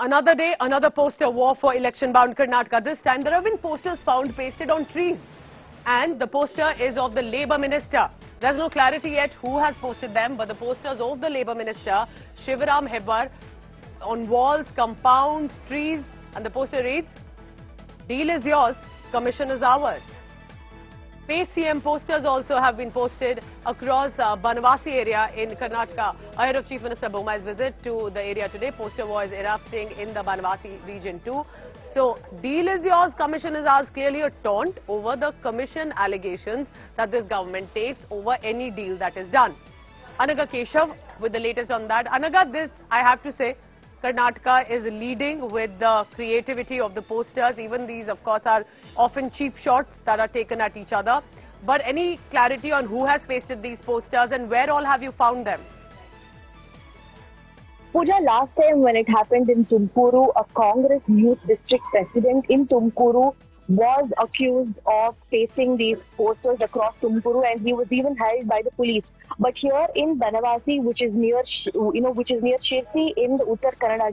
Another day, another poster war for election-bound Karnataka. This time there have been posters found pasted on trees. And the poster is of the Labour Minister. There's no clarity yet who has posted them, but the posters of the Labour Minister, Shivaram Hebbar, on walls, compounds, trees. And the poster reads, "Deal is yours, commission is ours." Face CM posters also have been posted across Banavasi area in Karnataka. Ahead of Chief Minister Bommai's visit to the area today, poster war is erupting in the Banavasi region too. So, deal is yours, commission is ours, clearly a taunt over the commission allegations that this government takes over any deal that is done. Anaga Keshav with the latest on that. Anaga, this, I have to say, Karnataka is leading with the creativity of the posters. Even these, of course, are often cheap shots that are taken at each other. But any clarity on who has pasted these posters and where all have you found them? Pooja, last time when it happened in Tumkur, a Congress youth district president in Tumkur was accused of pasting these posters across Tumkur, and he was even held by the police. But here in Banavasi, which is near Shirsi in the Uttar Kannada